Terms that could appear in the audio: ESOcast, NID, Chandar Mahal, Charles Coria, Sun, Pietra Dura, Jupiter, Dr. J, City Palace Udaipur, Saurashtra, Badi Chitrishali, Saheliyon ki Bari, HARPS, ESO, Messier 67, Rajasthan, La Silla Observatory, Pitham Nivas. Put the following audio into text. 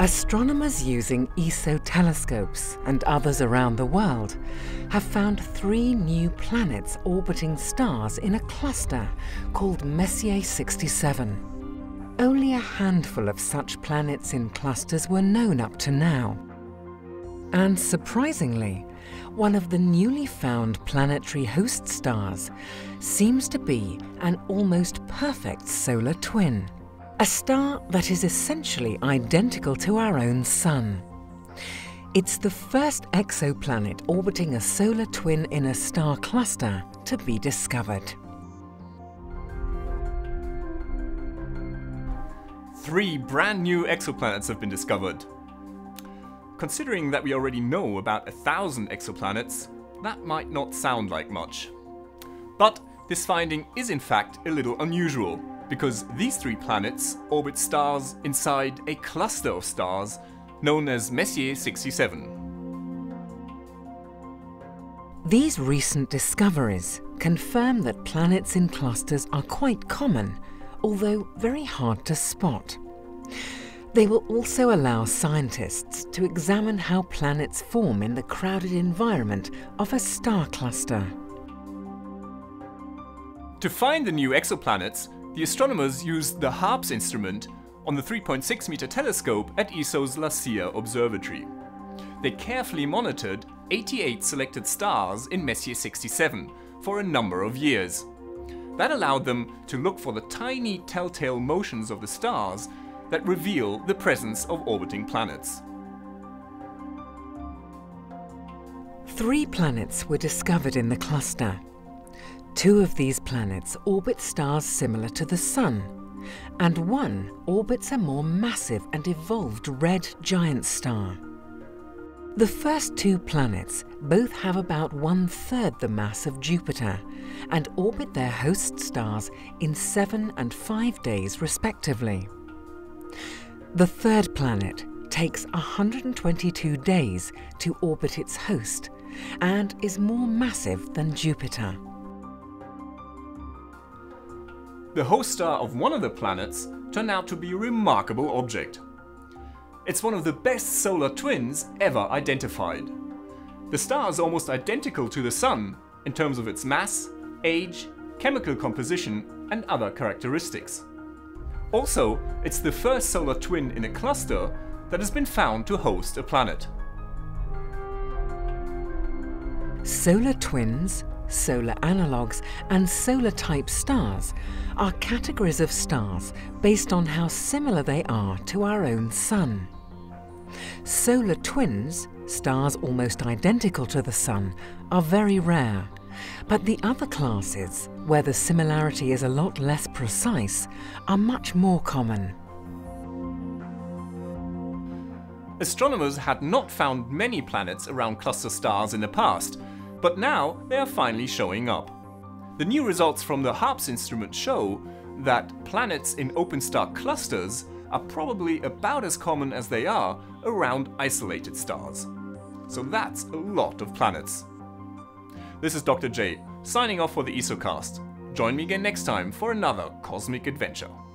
Astronomers using ESO telescopes and others around the world have found 3 new planets orbiting stars in a cluster called Messier 67. Only a handful of such planets in clusters were known up to now. And surprisingly, one of the newly found planetary host stars seems to be an almost perfect solar twin. A star that is essentially identical to our own Sun. It's the first exoplanet orbiting a solar twin in a star cluster to be discovered. 3 brand new exoplanets have been discovered. Considering that we already know about 1,000 exoplanets, that might not sound like much. But this finding is in fact a little unusual, because these 3 planets orbit stars inside a cluster of stars known as Messier 67. These recent discoveries confirm that planets in clusters are quite common, although very hard to spot. They will also allow scientists to examine how planets form in the crowded environment of a star cluster. To find the new exoplanets, the astronomers used the HARPS instrument on the 3.6-meter telescope at ESO's La Silla Observatory. They carefully monitored 88 selected stars in Messier 67 for a number of years. That allowed them to look for the tiny telltale motions of the stars that reveal the presence of orbiting planets. 3 planets were discovered in the cluster. 2 of these planets orbit stars similar to the Sun, and 1 orbits a more massive and evolved red giant star. The first 2 planets both have about 1/3 the mass of Jupiter and orbit their host stars in 7 and 5 days respectively. The third planet takes 122 days to orbit its host and is more massive than Jupiter. The host star of one of the planets turned out to be a remarkable object. It's one of the best solar twins ever identified. The star is almost identical to the Sun in terms of its mass, age, chemical composition, and other characteristics. Also, it's the first solar twin in a cluster that has been found to host a planet. Solar twins, solar analogues and solar-type stars are categories of stars based on how similar they are to our own Sun. Solar twins, stars almost identical to the Sun, are very rare, but the other classes, where the similarity is a lot less precise, are much more common. Astronomers had not found many planets around cluster stars in the past, but now they are finally showing up. The new results from the HARPS instrument show that planets in open star clusters are probably about as common as they are around isolated stars. So that's a lot of planets. This is Dr. J, signing off for the ESOcast. Join me again next time for another cosmic adventure.